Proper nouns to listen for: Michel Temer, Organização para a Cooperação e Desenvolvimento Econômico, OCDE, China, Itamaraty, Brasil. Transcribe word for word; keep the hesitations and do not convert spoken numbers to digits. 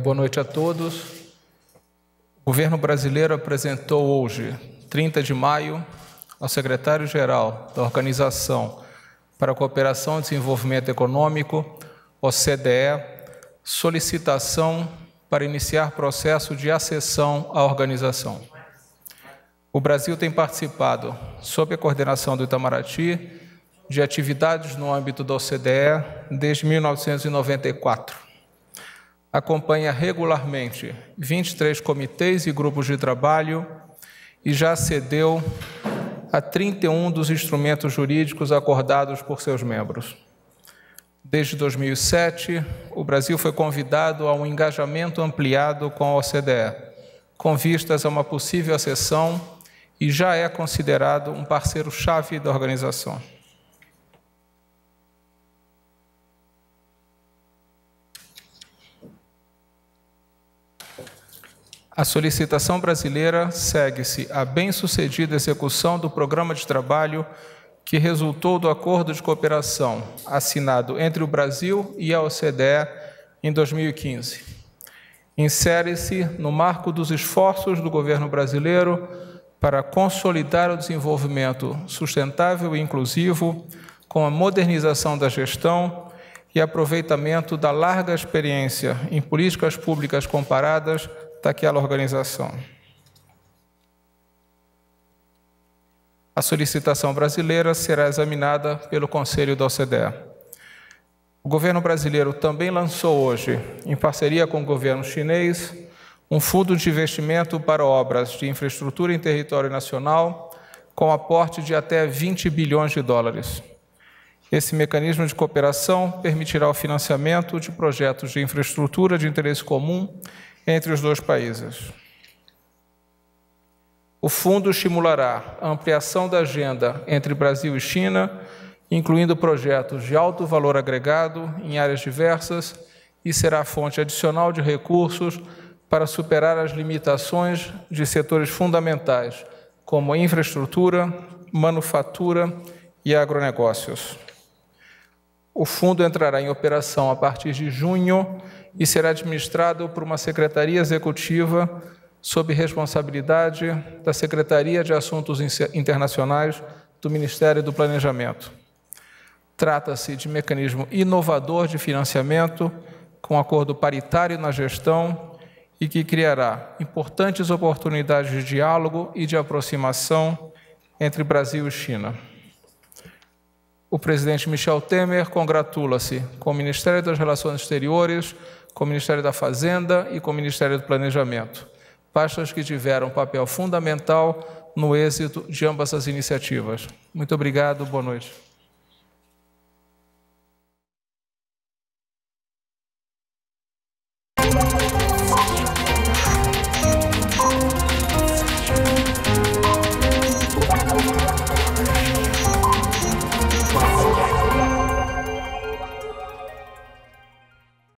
boa noite a todos. O governo brasileiro apresentou hoje, trinta de maio, ao secretário-geral da Organização para a Cooperação e Desenvolvimento Econômico, O C D E, solicitação para iniciar processo de acessão à organização. O Brasil tem participado, sob a coordenação do Itamaraty, de atividades no âmbito da O C D E desde mil novecentos e noventa e quatro. Acompanha regularmente vinte e três comitês e grupos de trabalho e já cedeu a trinta e um dos instrumentos jurídicos acordados por seus membros. Desde dois mil e sete, o Brasil foi convidado a um engajamento ampliado com a O C D E, com vistas a uma possível acessão, e já é considerado um parceiro-chave da organização. A solicitação brasileira segue-se à bem-sucedida execução do programa de trabalho que resultou do acordo de cooperação assinado entre o Brasil e a O C D E em dois mil e quinze. Insere-se no marco dos esforços do governo brasileiro para consolidar o desenvolvimento sustentável e inclusivo com a modernização da gestão e aproveitamento da larga experiência em políticas públicas comparadas daquela organização. A solicitação brasileira será examinada pelo Conselho da O C D E. O governo brasileiro também lançou hoje, em parceria com o governo chinês, um fundo de investimento para obras de infraestrutura em território nacional, com aporte de até vinte bilhões de dólares. Esse mecanismo de cooperação permitirá o financiamento de projetos de infraestrutura de interesse comum entre os dois países. O fundo estimulará a ampliação da agenda entre Brasil e China, incluindo projetos de alto valor agregado em áreas diversas, e será fonte adicional de recursos para superar as limitações de setores fundamentais, como infraestrutura, manufatura e agronegócios. O fundo entrará em operação a partir de junho e será administrado por uma secretaria executiva sob responsabilidade da Secretaria de Assuntos Internacionais do Ministério do Planejamento. Trata-se de mecanismo inovador de financiamento, com acordo paritário na gestão, e que criará importantes oportunidades de diálogo e de aproximação entre Brasil e China. O presidente Michel Temer congratula-se com o Ministério das Relações Exteriores, com o Ministério da Fazenda e com o Ministério do Planejamento, pastas que tiveram um papel fundamental no êxito de ambas as iniciativas. Muito obrigado, boa noite.